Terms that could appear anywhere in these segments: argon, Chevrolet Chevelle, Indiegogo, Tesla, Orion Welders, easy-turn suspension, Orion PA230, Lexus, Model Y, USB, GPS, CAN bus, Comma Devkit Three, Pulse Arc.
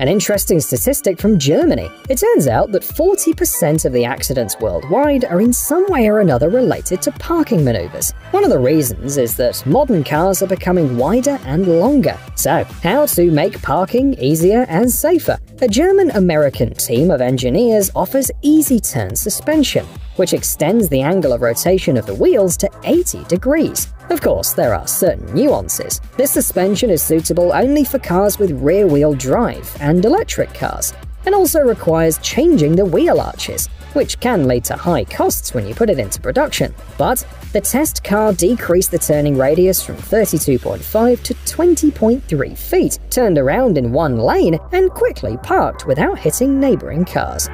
An interesting statistic from Germany. It turns out that 40% of the accidents worldwide are in some way or another related to parking maneuvers. One of the reasons is that modern cars are becoming wider and longer. So, how to make parking easier and safer? A German-American team of engineers offers easy-turn suspension, which extends the angle of rotation of the wheels to 80 degrees. Of course, there are certain nuances. This suspension is suitable only for cars with rear-wheel drive and electric cars, and also requires changing the wheel arches, which can lead to high costs when you put it into production. But the test car decreased the turning radius from 32.5 to 20.3 feet, turned around in one lane, and quickly parked without hitting neighboring cars.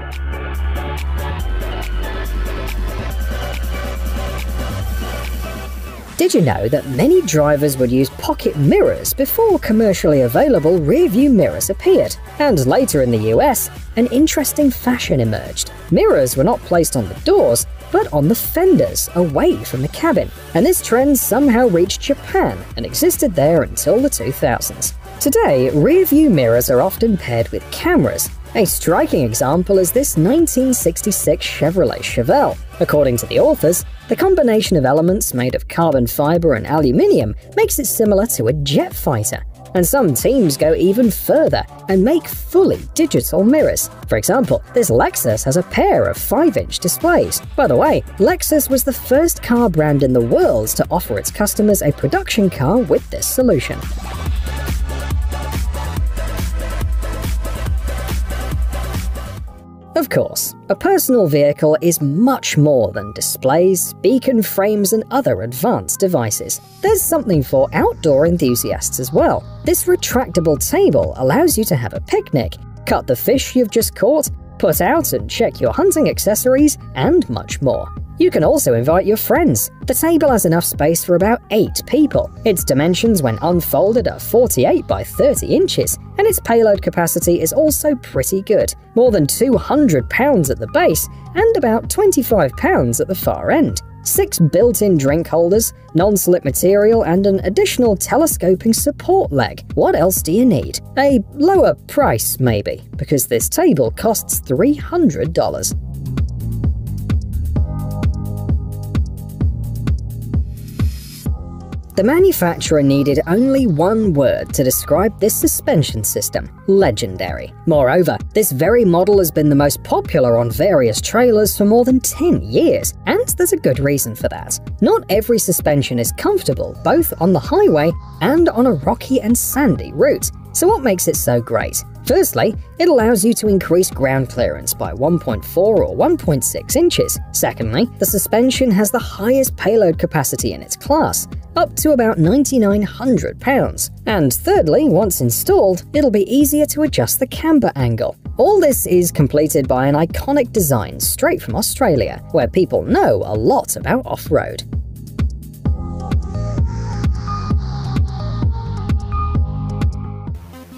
Did you know that many drivers would use pocket mirrors before commercially available rear-view mirrors appeared? And later in the US, an interesting fashion emerged. Mirrors were not placed on the doors, but on the fenders, away from the cabin. And this trend somehow reached Japan and existed there until the 2000s. Today, rear-view mirrors are often paired with cameras. A striking example is this 1966 Chevrolet Chevelle. According to the authors, the combination of elements made of carbon fiber and aluminium makes it similar to a jet fighter. And some teams go even further and make fully digital mirrors. For example, this Lexus has a pair of 5-inch displays. By the way, Lexus was the first car brand in the world to offer its customers a production car with this solution. Of course, a personal vehicle is much more than displays, beacon frames, and other advanced devices. There's something for outdoor enthusiasts as well. This retractable table allows you to have a picnic, cut the fish you've just caught, put out and check your hunting accessories, and much more. You can also invite your friends. The table has enough space for about 8 people. Its dimensions when unfolded are 48 by 30 inches, and its payload capacity is also pretty good, more than 200 pounds at the base and about 25 pounds at the far end. 6 built-in drink holders, non-slip material, and an additional telescoping support leg. What else do you need? A lower price, maybe, because this table costs $300. The manufacturer needed only one word to describe this suspension system: legendary. Moreover, this very model has been the most popular on various trailers for more than 10 years, and there's a good reason for that. Not every suspension is comfortable, both on the highway and on a rocky and sandy route. So what makes it so great? Firstly, it allows you to increase ground clearance by 1.4 or 1.6 inches. Secondly, the suspension has the highest payload capacity in its class, up to about 9,900 pounds. And thirdly, once installed, it'll be easier to adjust the camber angle. All this is completed by an iconic design straight from Australia, where people know a lot about off-road.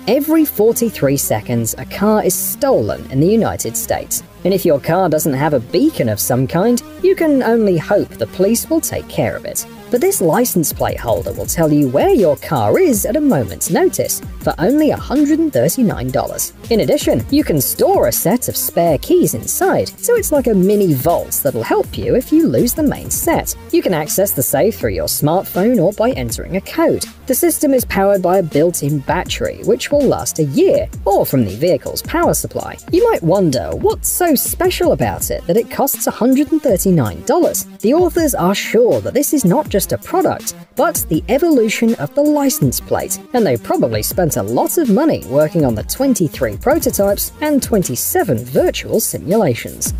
Every 43 seconds, a car is stolen in the United States. And if your car doesn't have a beacon of some kind, you can only hope the police will take care of it. But this license plate holder will tell you where your car is at a moment's notice for only $139. In addition, you can store a set of spare keys inside, so it's like a mini vault that'll help you if you lose the main set. You can access the safe through your smartphone or by entering a code. The system is powered by a built-in battery, which will last a year, or from the vehicle's power supply. You might wonder, what's so special about it that it costs $139. The authors are sure that this is not just a product, but the evolution of the license plate, and they probably spent a lot of money working on the 23 prototypes and 27 virtual simulations.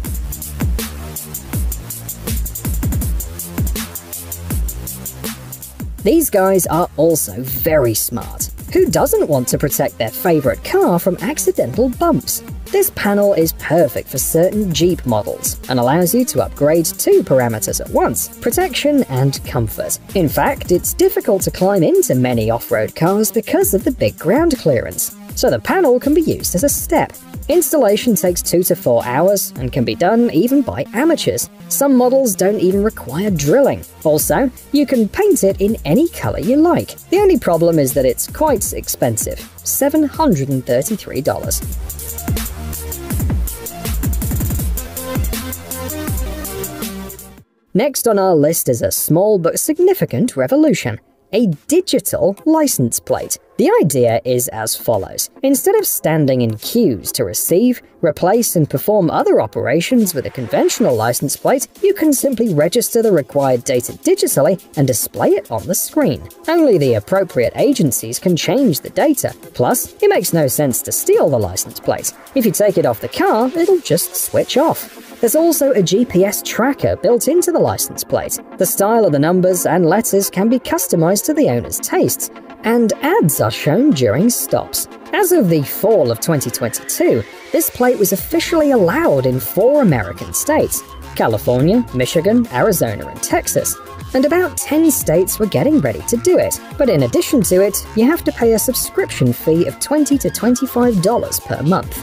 These guys are also very smart. Who doesn't want to protect their favorite car from accidental bumps? This panel is perfect for certain Jeep models and allows you to upgrade 2 parameters at once: protection and comfort. In fact, it's difficult to climb into many off-road cars because of the big ground clearance, so the panel can be used as a step. Installation takes 2 to 4 hours and can be done even by amateurs. Some models don't even require drilling. Also, you can paint it in any color you like. The only problem is that it's quite expensive, $733. Next on our list is a small but significant revolution: a digital license plate. The idea is as follows. Instead of standing in queues to receive, replace, and perform other operations with a conventional license plate, you can simply register the required data digitally and display it on the screen. Only the appropriate agencies can change the data. Plus, it makes no sense to steal the license plate. If you take it off the car, it'll just switch off. There's also a GPS tracker built into the license plate. The style of the numbers and letters can be customized to the owner's tastes, and ads are shown during stops. As of the fall of 2022, this plate was officially allowed in 4 American states: California, Michigan, Arizona, and Texas. And about 10 states were getting ready to do it. But in addition to it, you have to pay a subscription fee of $20 to $25 per month.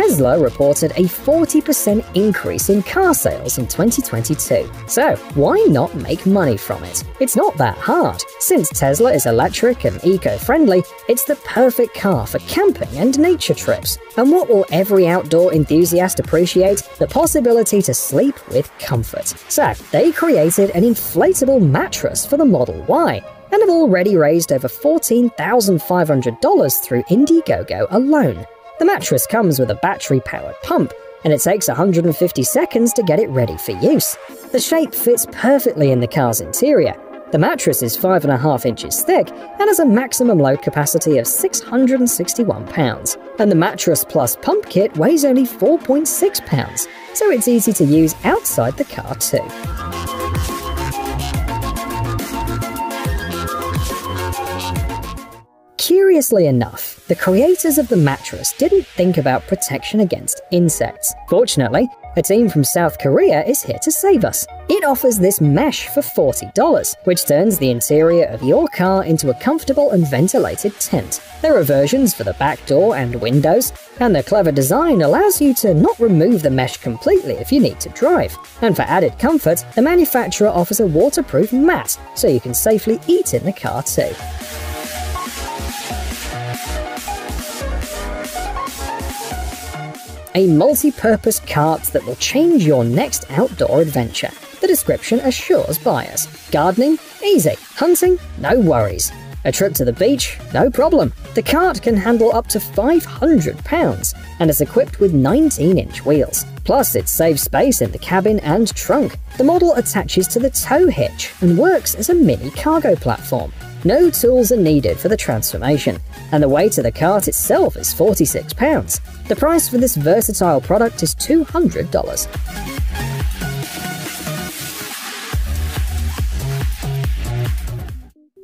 Tesla reported a 40% increase in car sales in 2022. So why not make money from it? It's not that hard. Since Tesla is electric and eco-friendly, it's the perfect car for camping and nature trips. And what will every outdoor enthusiast appreciate? The possibility to sleep with comfort. So they created an inflatable mattress for the Model Y, and have already raised over $14,500 through Indiegogo alone. The mattress comes with a battery-powered pump, and it takes 150 seconds to get it ready for use. The shape fits perfectly in the car's interior. The mattress is 5.5 inches thick and has a maximum load capacity of 661 pounds. And the mattress plus pump kit weighs only 4.6 pounds, so it's easy to use outside the car too. Curiously enough, the creators of the mattress didn't think about protection against insects. Fortunately, a team from South Korea is here to save us. It offers this mesh for $40, which turns the interior of your car into a comfortable and ventilated tent. There are versions for the back door and windows, and their clever design allows you to not remove the mesh completely if you need to drive. And for added comfort, the manufacturer offers a waterproof mat, so you can safely eat in the car too. A multi-purpose cart that will change your next outdoor adventure. The description assures buyers. Gardening? Easy. Hunting? No worries. A trip to the beach? No problem. The cart can handle up to 500 pounds and is equipped with 19-inch wheels. Plus, it saves space in the cabin and trunk. The model attaches to the tow hitch and works as a mini cargo platform. No tools are needed for the transformation, and the weight of the cart itself is 46 pounds. The price for this versatile product is $200.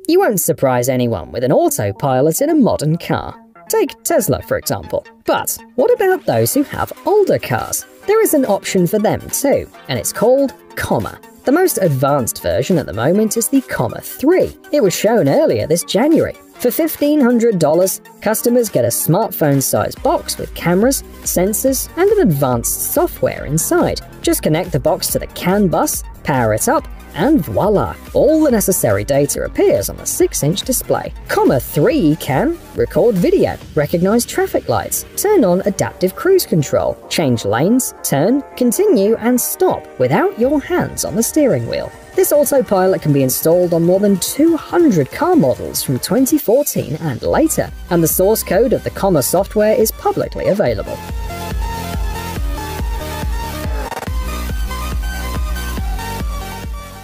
You won't surprise anyone with an autopilot in a modern car. Take Tesla, for example. But what about those who have older cars? There is an option for them too, and it's called Comma. The most advanced version at the moment is the comma 3. It was shown earlier this January. For $1,500, customers get a smartphone-sized box with cameras, sensors, and an advanced software inside. Just connect the box to the CAN bus, power it up, and voila! All the necessary data appears on the 6-inch display. Comma 3 can record video, recognize traffic lights, turn on adaptive cruise control, change lanes, turn, continue, and stop without your hands on the steering wheel. This autopilot can be installed on more than 200 car models from 2014 and later, and the source code of the Comma software is publicly available.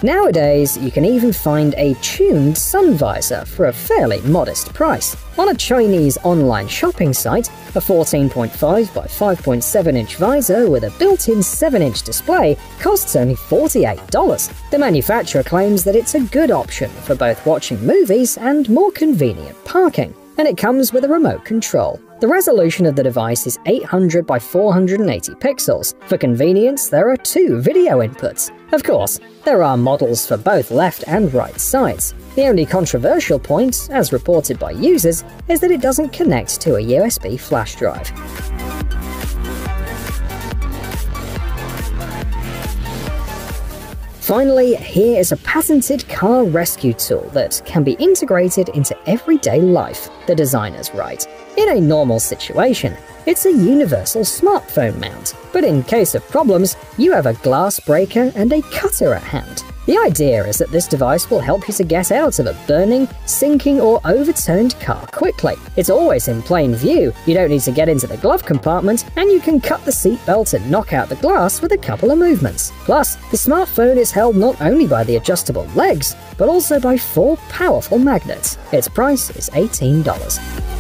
Nowadays, you can even find a tuned sun visor for a fairly modest price. On a Chinese online shopping site, a 14.5 by 5.7 inch visor with a built-in 7-inch display costs only $48. The manufacturer claims that it's a good option for both watching movies and more convenient parking, and it comes with a remote control. The resolution of the device is 800 by 480 pixels. For convenience, there are 2 video inputs. Of course, there are models for both left and right sides. The only controversial point, as reported by users, is that it doesn't connect to a USB flash drive. Finally, here is a patented car rescue tool that can be integrated into everyday life, the designers write. In a normal situation, it's a universal smartphone mount, but in case of problems, you have a glass breaker and a cutter at hand. The idea is that this device will help you to get out of a burning, sinking, or overturned car quickly. It's always in plain view, you don't need to get into the glove compartment, and you can cut the seatbelt and knock out the glass with a couple of movements. Plus, the smartphone is held not only by the adjustable legs, but also by four powerful magnets. Its price is $18.